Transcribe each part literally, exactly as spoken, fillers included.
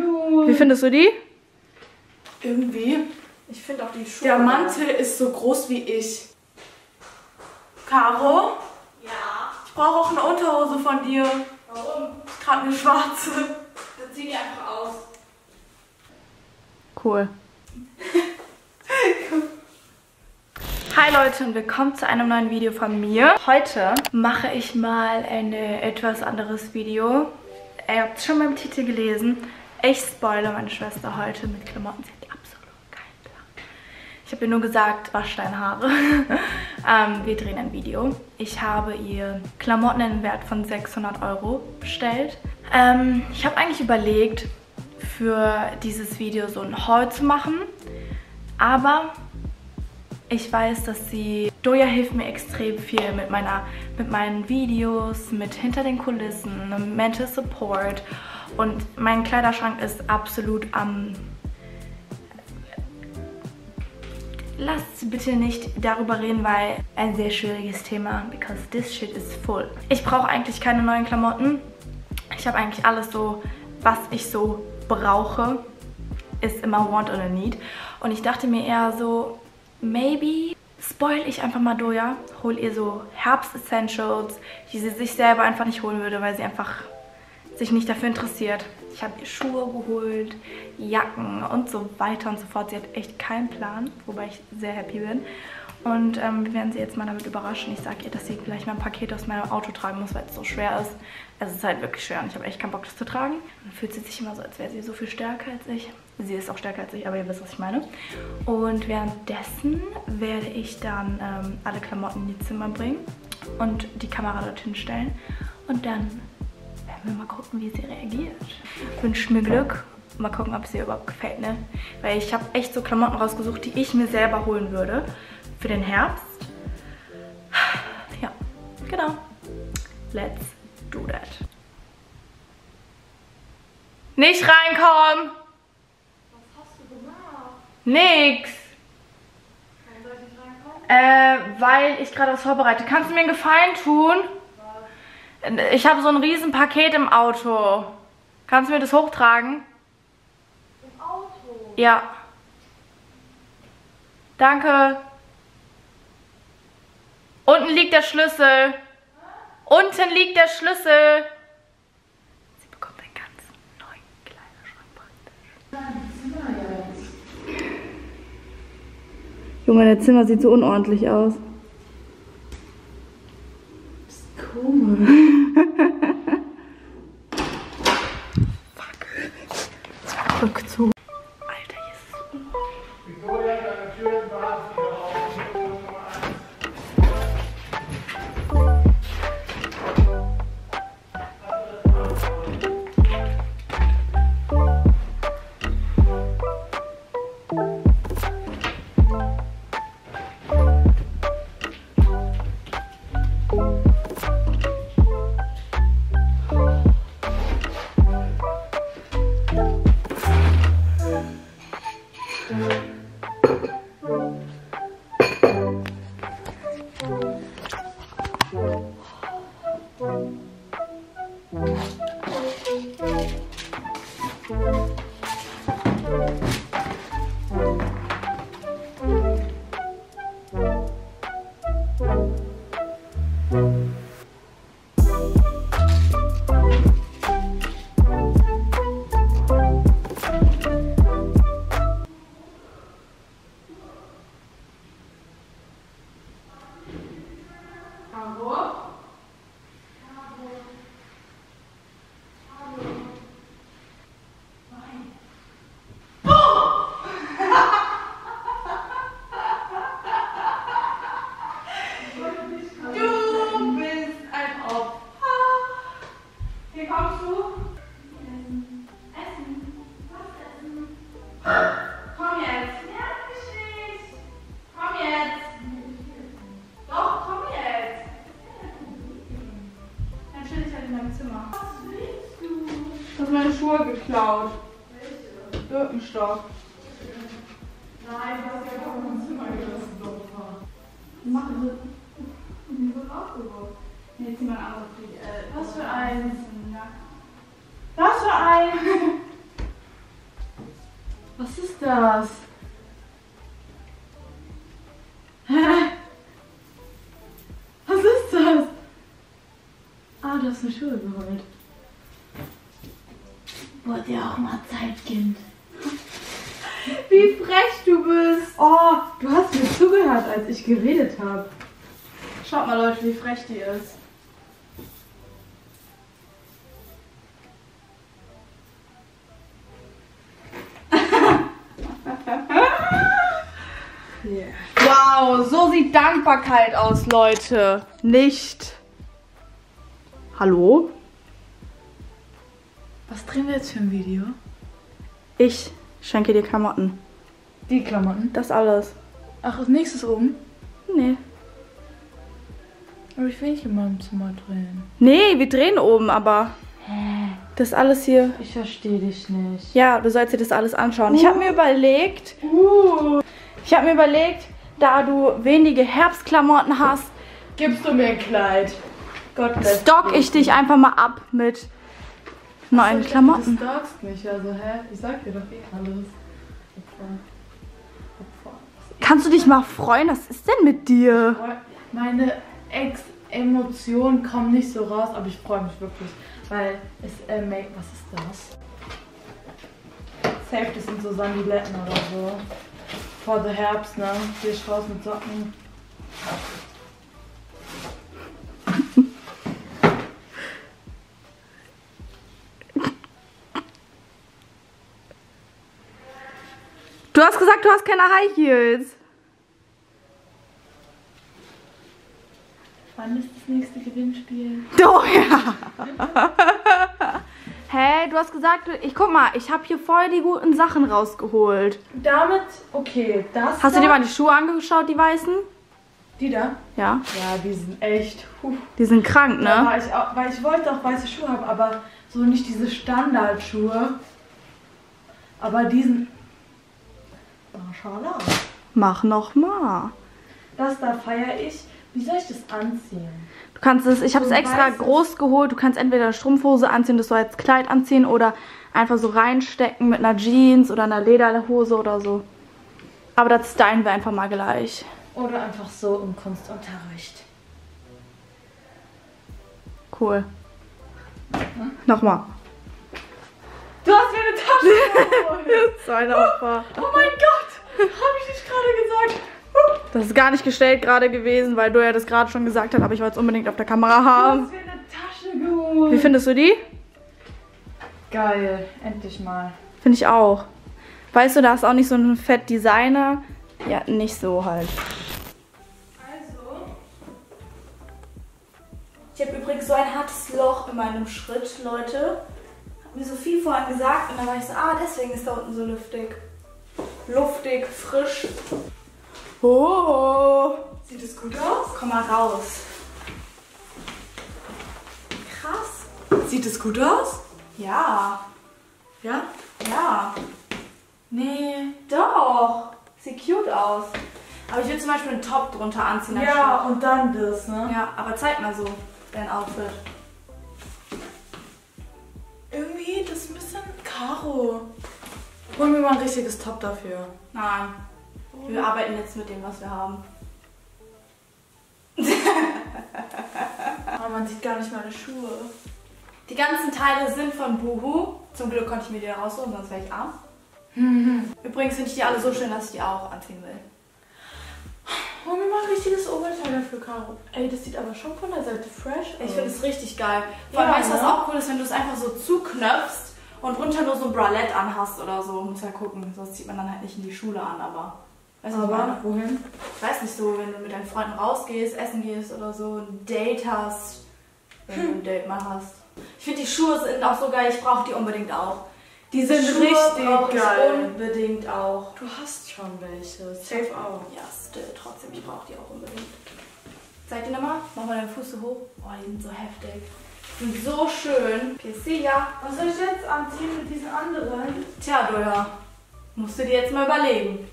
Ja. Wie findest du die? Irgendwie. Ich finde auch die Schuhe. Der Mantel ist so groß wie ich. Caro? Ja? Ich brauche auch eine Unterhose von dir. Warum? Gerade eine schwarze. Dann zieh die einfach aus. Cool. Hi Leute und willkommen zu einem neuen Video von mir. Heute mache ich mal ein etwas anderes Video. Ihr habt es schon beim Titel gelesen. Ich spoilere meine Schwester heute mit Klamotten. Sie hat absolut keinen Plan. Ich habe ihr nur gesagt, wasch deine Haare. ähm, wir drehen ein Video. Ich habe ihr Klamotten in Wert von sechshundert Euro bestellt. Ähm, ich habe eigentlich überlegt, für dieses Video so ein Haul zu machen. Aber ich weiß, dass sie... Doja hilft mir extrem viel mit, meiner, mit meinen Videos, mit hinter den Kulissen, Mental Support. Und mein Kleiderschrank ist absolut am... Lasst bitte nicht darüber reden, weil ein sehr schwieriges Thema, because this shit is full. Ich brauche eigentlich keine neuen Klamotten. Ich habe eigentlich alles so, was ich so brauche, ist immer want oder need. Und ich dachte mir eher so... Maybe spoil ich einfach mal Doja, hol ihr so Herbst-Essentials, die sie sich selber einfach nicht holen würde, weil sie einfach sich nicht dafür interessiert. Ich habe ihr Schuhe geholt, Jacken und so weiter und so fort. Sie hat echt keinen Plan, wobei ich sehr happy bin. Und ähm, wir werden sie jetzt mal damit überraschen. Ich sage ihr, dass sie gleich mal ein Paket aus meinem Auto tragen muss, weil es so schwer ist. Also es ist halt wirklich schwer und ich habe echt keinen Bock, das zu tragen. Dann fühlt sie sich immer so, als wäre sie so viel stärker als ich. Sie ist auch stärker als ich, aber ihr wisst, was ich meine. Und währenddessen werde ich dann ähm, alle Klamotten in die Zimmer bringen und die Kamera dorthin stellen. Und dann werden wir mal gucken, wie sie reagiert. Ich wünsche mir Glück. Mal gucken, ob es ihr überhaupt gefällt, ne? Weil ich habe echt so Klamotten rausgesucht, die ich mir selber holen würde. Für den Herbst. Ja, genau. Let's do that. Nicht reinkommen! Was hast du gemacht? Nix! Warum soll ich nicht reinkommen? Äh, weil ich gerade was vorbereite. Kannst du mir einen Gefallen tun? Was? Ich habe so ein riesen Paket im Auto. Kannst du mir das hochtragen? Im Auto? Ja. Danke. Unten liegt der Schlüssel. Unten liegt der Schlüssel. Sie bekommt einen ganz neuen Kleiderschrank praktisch. Junge, dein Zimmer sieht so unordentlich aus. Das ist komisch. Fuck. Das war verrückt zu. Geklaut. Welche? Birkenstock. Nein, du hast ja auch im Zimmer gelassen, Doktor. Mach das. Die wird aufgebaut. Nee, zieh mal ein anderes. Was für eins? Was für eins? das? Hä? Was ist das? Ah, du hast eine Schuhe geholt. Wurde dir auch mal Zeit, Kind. Wie frech du bist. Oh, du hast mir zugehört, als ich geredet habe. Schaut mal, Leute, wie frech die ist. Yeah. Wow, so sieht Dankbarkeit aus, Leute. Nicht. Hallo? Was drehen wir jetzt für ein Video? Ich schenke dir Klamotten. Die Klamotten? Das alles. Ach, das nächste oben? Nee. Aber ich will nicht in meinem Zimmer drehen. Nee, wir drehen oben, aber... Hä? Das alles hier... Ich verstehe dich nicht. Ja, du sollst dir das alles anschauen. Uh. Ich habe mir überlegt... Uh. Ich habe mir überlegt, da du wenige Herbstklamotten hast, gibst du mir ein Kleid. Gott, stock ich dich einfach mal ab mit neuen also, Klamotten. Du stockst mich, also hä? Ich sag dir doch eh alles. Kannst du dich mal freuen? Was ist denn mit dir? Meine Ex-Emotionen kommen nicht so raus, aber ich freue mich wirklich, weil es äh, make. Was ist das? Safe, das sind so Sandiletten oder so. Vor der Herbst, ne? Hier ist raus mit Socken. Du hast gesagt, du hast keine High Heels. Wann ist das nächste Gewinnspiel? Oh ja! Hey, du hast gesagt, ich guck mal, ich habe hier voll die guten Sachen rausgeholt. Damit, okay, das. Hast da, du dir mal die Schuhe angeschaut, die weißen? Die da? Ja. Ja, die sind echt. Puh. Die sind krank, ne? War ich auch, weil ich wollte auch weiße Schuhe haben, aber so nicht diese Standardschuhe. Aber diesen. Mashallah. Mach nochmal. Das da feiere ich. Wie soll ich das anziehen? Du kannst es, ich habe es extra groß geholt. Du kannst entweder eine Strumpfhose anziehen, das so als Kleid anziehen oder einfach so reinstecken mit einer Jeans oder einer Lederhose oder so. Aber das stylen wir einfach mal gleich. Oder einfach so im Kunstunterricht. Cool. Hm? Nochmal. Du hast mir eine Tasche geholt. So ein Opfer. Oh, oh mein Gott, habe ich dich gerade gesagt? Das ist gar nicht gestellt gerade gewesen, weil Doja das gerade schon gesagt hat, aber ich wollte es unbedingt auf der Kamera haben. Du hast mir eine Tasche geholt. Wie findest du die? Geil, endlich mal. Finde ich auch. Weißt du, da ist auch nicht so ein fett Designer. Ja, nicht so halt. Also, ich habe übrigens so ein hartes Loch in meinem Schritt, Leute. Hat mir Sophie vorhin gesagt und dann war ich so, ah, deswegen ist da unten so luftig. Luftig, frisch. Oh, sieht das gut aus? Komm mal raus. Krass. Sieht das gut aus? Ja. Ja? Ja. Nee. Doch. Sieht cute aus. Aber ich will zum Beispiel einen Top drunter anziehen. Ja, und dann das, ne? Ja, aber zeig mal so dein Outfit. Irgendwie, das ist ein bisschen Karo. Hol mir mal ein richtiges Top dafür. Nein. Wir arbeiten jetzt mit dem, was wir haben. Aber man sieht gar nicht meine Schuhe. Die ganzen Teile sind von Boohoo. Zum Glück konnte ich mir die rausholen, sonst wäre ich arm. Mhm. Übrigens finde ich die alle so schön, dass ich die auch anziehen will. Hol mir mal ein richtiges Oberteil dafür, Caro. Ey, das sieht aber schon von der Seite fresh aus. Ich finde es richtig geil. Vor allem, ja, weißt du, was auch cool ist, wenn du es einfach so zuknöpfst und runter nur so ein Bralette anhast oder so. Muss ja gucken, sonst zieht man dann halt nicht in die Schule an, aber... Weißt du, aber wohin? Ich weiß nicht so, wenn du mit deinen Freunden rausgehst, essen gehst oder so, ein Date hast, wenn hm. du ein Date mal hast. Ich finde die Schuhe sind auch so geil, ich brauche die unbedingt auch. Die sind Schuhe richtig geil. Unbedingt auch. Du hast schon welche. Safe auch. Ja, still, trotzdem, ich brauche die auch unbedingt. Zeig dir nochmal, mach mal deinen Fuß so hoch. Oh, die sind so heftig. Die sind so schön. Okay, see ya. Was soll ich jetzt anziehen mit diesen anderen? Tja, Doja, musst du dir jetzt mal überlegen.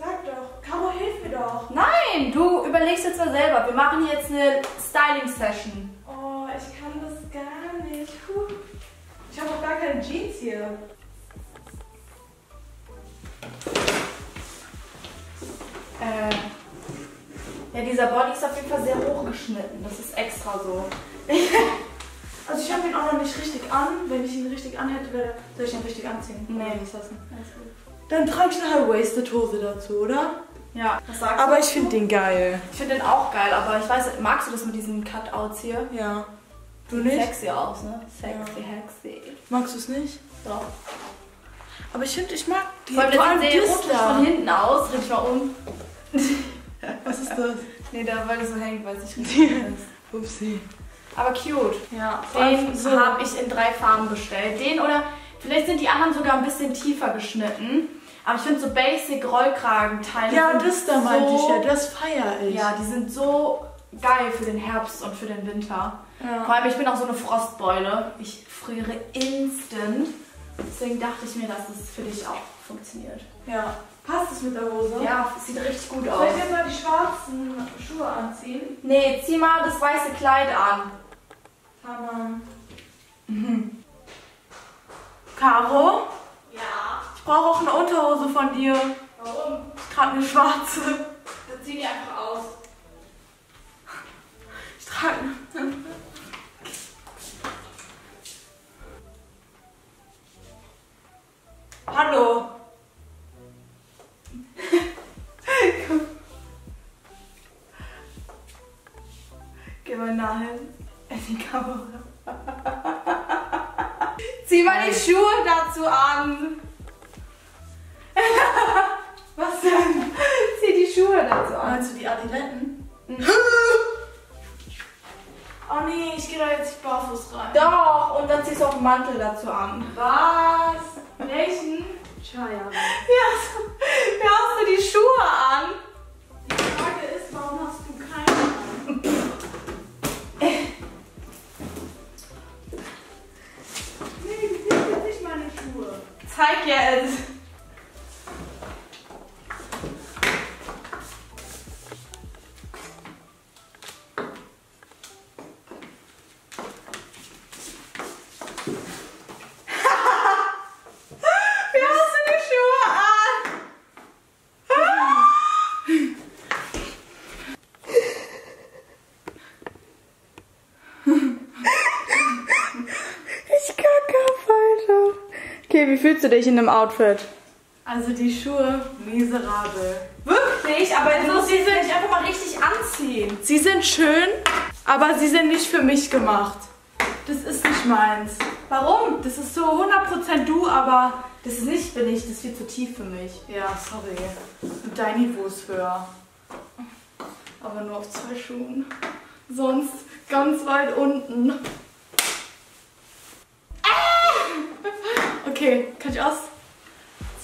Sag doch, Caro, hilf mir doch. Nein, du überlegst jetzt mal selber. Wir machen hier jetzt eine Styling-Session. Oh, ich kann das gar nicht. Puh. Ich habe auch gar keine Jeans hier. Ja, dieser Body ist auf jeden Fall sehr hochgeschnitten. Das ist extra so. Also ich habe ihn auch noch nicht richtig an. Wenn ich ihn richtig anhätte, wäre, soll ich ihn richtig anziehen? Nee, das lassen. Dann trage ich eine High-Waisted-Hose dazu, oder? Ja, das sagst du. Aber ich finde den geil. Ich finde den auch geil, aber ich weiß, magst du das mit diesen Cutouts hier? Ja. Du nicht? Sexy aus, ne? Sexy, ja. Hexy. Magst du es nicht? Doch. Aber ich finde, ich mag die. Vor allem das sieht erotisch von hinten aus. Dreh ich mal um. Was ist das? Nee, da, weil das so hängt, weiß ich nicht. Upsi. Aber cute. Ja, den so habe ich in drei Farben bestellt. Den oder vielleicht sind die anderen sogar ein bisschen tiefer geschnitten. Aber ich finde so basic Rollkragenteile. Ja, das da so, meinte ich ja. Das feiere ich. Ja, die sind so geil für den Herbst und für den Winter. Ja. Vor allem, ich bin auch so eine Frostbeule. Ich friere instant. Deswegen dachte ich mir, dass es für dich auch funktioniert. Ja. Passt es mit der Hose? Ja, es sieht richtig gut aus. Soll ich jetzt mal die schwarzen Schuhe anziehen? Nee, zieh mal das weiße Kleid an. Hammer. Mhm. Caro? Ja? Ich brauche auch eine Unterhose von dir. Warum? Ich trage eine schwarze. Dann zieh die einfach aus. Ich trage eine. Hallo. Geh mal nah hin. In die Kamera. Zieh mal die Schuhe dazu an. Was denn? Zieh die Schuhe dazu an. Meinst du die Adiletten? Mhm. Oh nee, ich gehe da jetzt nicht barfuß rein. Doch, und dann ziehst du auch einen Mantel dazu an. Was? Welchen? Chaya. Ja, so, da hast du die Schuhe an. Die Frage ist, warum hast du keine an? Nee, die sind nicht meine Schuhe. Zeig jetzt. Wie fühlst du dich in dem Outfit? Also die Schuhe, miserabel. Wirklich? Aber du musst sie nicht einfach mal richtig anziehen. Sie sind schön, aber sie sind nicht für mich gemacht. Das ist nicht meins. Warum? Das ist so hundert Prozent du, aber das ist nicht bin ich, das ist viel zu tief für mich. Ja, sorry. Und dein Niveau ist höher. Aber nur auf zwei Schuhen. Sonst ganz weit unten. Okay, kann ich aus?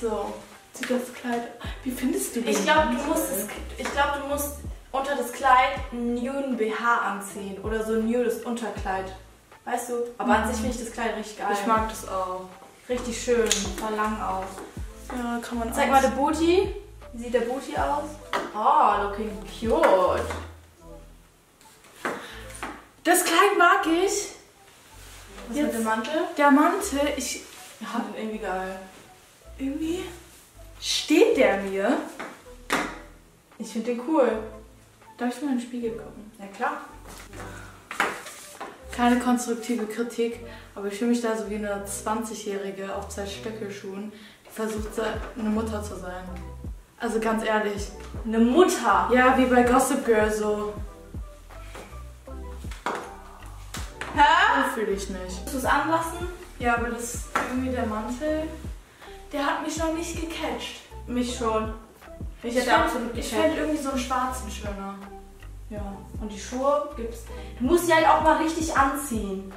So, zieh das Kleid. Wie findest du das? Ich glaube, du musst es, ich glaube, du musst unter das Kleid einen nuden B H anziehen oder so ein nudes Unterkleid. Weißt du? Aber mhm. an sich finde ich das Kleid richtig geil. Ich mag das auch. Richtig schön, voll lang aus. Ja, kann man auch. Zeig aus. Mal der Booty. Wie sieht der Booty aus? Oh, looking cute. Das Kleid mag ich. Was ist mit dem Mantel? Der Mantel, ich ja, den irgendwie geil. Irgendwie steht der mir. Ich finde den cool. Darf ich mal in den Spiegel gucken? Ja, klar. Keine konstruktive Kritik, aber ich fühle mich da so wie eine zwanzigjährige auf zwei Stöckelschuhen, die versucht, eine Mutter zu sein. Also ganz ehrlich. Eine Mutter? Ja, wie bei Gossip Girl so. Hä? So fühle ich mich. Willst du es anlassen? Ja, aber das ist irgendwie der Mantel, der hat mich noch nicht gecatcht. Mich schon. Ich, ich fände fänd irgendwie so einen schwarzen schöner. Ja, und die Schuhe gibt's. Du musst die halt auch mal richtig anziehen.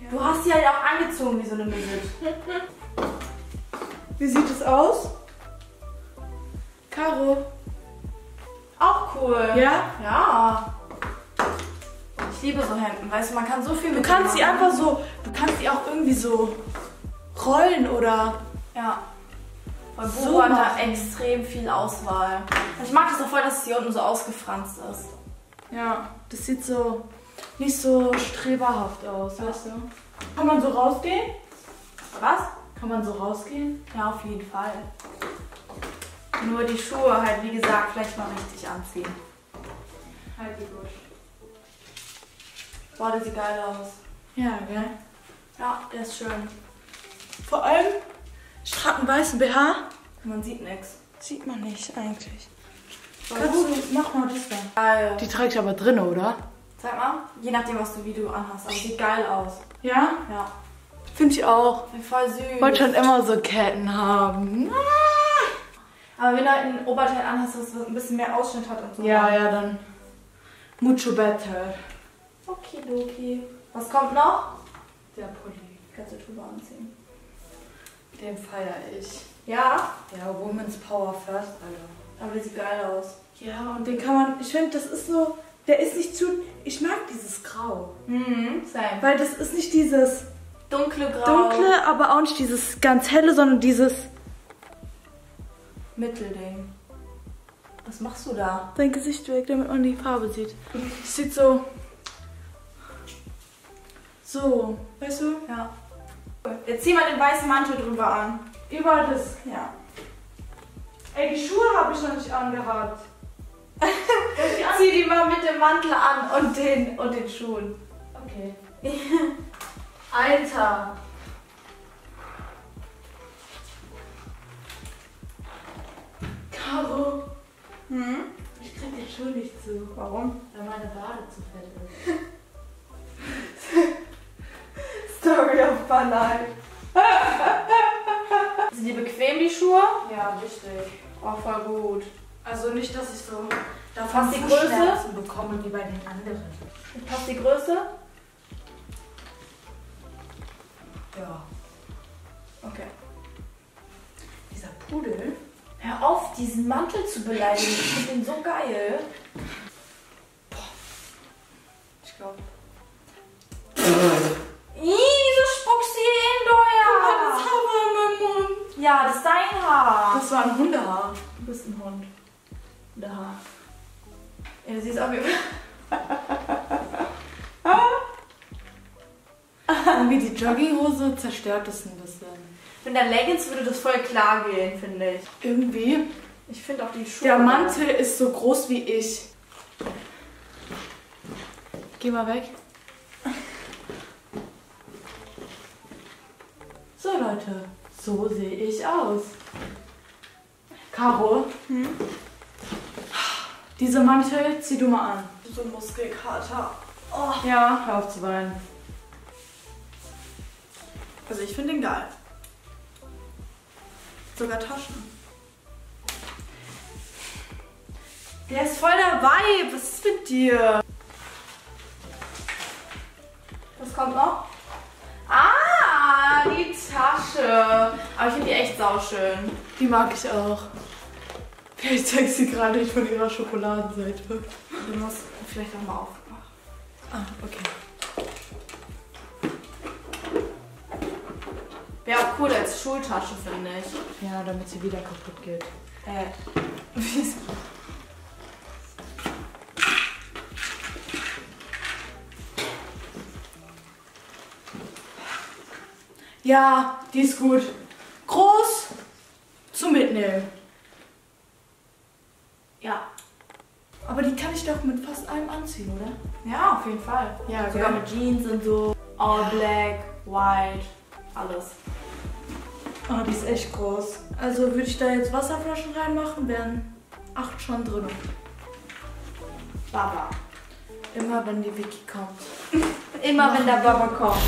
Ja. Du hast die halt auch angezogen wie so eine Mütze. Wie sieht es aus? Caro. Auch cool. Ja? Ja. Ich liebe so Hemden, weißt du, man kann so viel mit. Du kannst sie einfach so, du kannst sie auch irgendwie so rollen oder. Ja. Weil Boohoo hat da extrem viel Auswahl. Und ich mag das auch voll, dass es hier unten so ausgefranst ist. Ja, das sieht so nicht so streberhaft aus, ja. Weißt du? Kann man so rausgehen? Was? Kann man so rausgehen? Ja, auf jeden Fall. Nur die Schuhe halt, wie gesagt, vielleicht mal richtig anziehen. Halt die durch. Boah, das sieht geil aus. Ja, gell? Ja, der ist schön. Vor allem, ich trage einen weißen B H. Man sieht nichts. Sieht man nicht eigentlich. So, kannst du, mach mal das da. Geil. Die trägst du aber drin, oder? Zeig mal. Je nachdem, was du wie du anhast. Aber sieht geil aus. Ja? Ja. Finde ich auch. Voll süß. Wollte schon immer so Ketten haben. Aber wenn du halt ein Oberteil anhast, das ein bisschen mehr Ausschnitt hat und so. Ja, ja, dann mucho better. Okidoki. Was kommt noch? Der Pulli. Kannst du drüber anziehen. Den feiere ich. Ja? Ja, Women's Power First, Alter. Aber der sieht geil aus. Ja, und den kann man, ich finde, das ist so, der ist nicht zu, ich mag dieses Grau. Mhm, same. Weil das ist nicht dieses dunkle Grau. Dunkle, aber auch nicht dieses ganz helle, sondern dieses Mittelding. Was machst du da? Dein Gesicht weg, damit man die Farbe sieht. Das sieht so... So, weißt du? Ja. Jetzt zieh mal den weißen Mantel drüber an. Überall das, ja. Ey, die Schuhe habe ich noch nicht angehabt. Zieh die mal mit dem Mantel an und den, und den Schuhen. Okay. Alter. Caro. Hm? Ich krieg den Schuh nicht zu. Warum? Weil meine Wade zu fett ist. Story of my life. Sind die bequem, die Schuhe? Ja, richtig. Oh, voll gut. Also nicht, dass ich so... Da passt die Größe bekommen wie bei den anderen. Passt die Größe? Ja. Okay. Dieser Pudel. Hör auf, diesen Mantel zu beleidigen. Ich finde den so geil. Boah. Ich glaube... Ih, so spuckst du hier hin, Doja! Guck mal, das Haar war in meinem Mund. Ja, das ist dein Haar. Das war ein Hundehaar. Du bist ein Hund. Hundehaar. Ja, du siehst auch wie... Irgendwie die Jogginghose zerstört das ein bisschen. Mit der Leggings würde das voll klar gehen, finde ich. Irgendwie. Ich finde auch die Schuhe... Der Mantel oder? Ist so groß wie ich. Geh mal weg. So Leute, so sehe ich aus. Caro, hm? Diese Mantel zieh du mal an. So ein Muskelkater. Oh. Ja, hör auf zu weinen. Also ich finde den geil. Sogar Taschen. Der ist voll der Vibe. Was ist mit dir? Was kommt noch? Ah, die Tasche. Aber ich finde die echt sauschön. Die mag ich auch. Vielleicht zeigt sie gerade nicht von ihrer Schokoladenseite. Du musst vielleicht auch mal aufmachen. Ah, okay. Wäre auch cool als Schultasche, finde ich. Ja, damit sie wieder kaputt geht. Äh. Wieso? Ja, die ist gut. Groß zum Mitnehmen. Ja. Aber die kann ich doch mit fast allem anziehen, oder? Ja, auf jeden Fall. Ja, sogar mit Jeans und so. All black, white, alles. Oh, die ist echt groß. Also würde ich da jetzt Wasserflaschen reinmachen, wären acht schon drin. Baba. Immer wenn die Vicky kommt. Immer wenn der Baba kommt.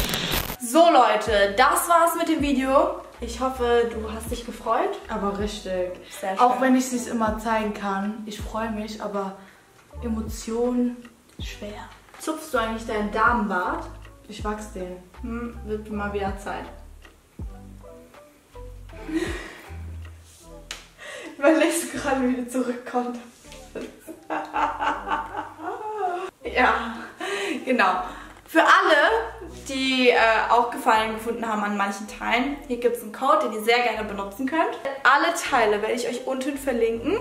So Leute, das war's mit dem Video. Ich hoffe, du hast dich gefreut. Aber richtig. Sehr schön. Auch wenn ich es nicht immer zeigen kann. Ich freue mich, aber Emotionen schwer. Zupfst du eigentlich deinen Damenbart? Ich wachse den. Hm, wird mal wieder Zeit. Überlegst du gerade, wie du zurückkommst? Ja, genau. Für alle, die äh, auch Gefallen gefunden haben an manchen Teilen, hier gibt es einen Code, den ihr sehr gerne benutzen könnt. Alle Teile werde ich euch unten verlinken.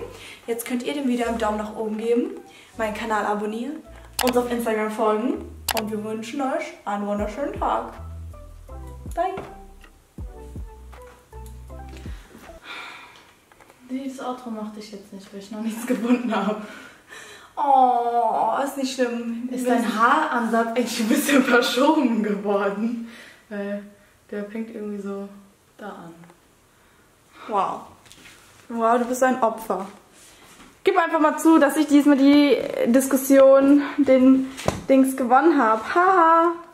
Jetzt könnt ihr dem Video einen Daumen nach oben geben, meinen Kanal abonnieren, uns auf Instagram folgen und wir wünschen euch einen wunderschönen Tag. Bye. Dieses Outro machte ich jetzt nicht, weil ich noch nichts gefunden habe. Oh, ist nicht schlimm. Ist dein Haaransatz echt ein bisschen verschoben geworden? Weil der pinkt irgendwie so da an. Wow. Wow, du bist ein Opfer. Gib einfach mal zu, dass ich diesmal die Diskussion den Dings gewonnen habe. Haha.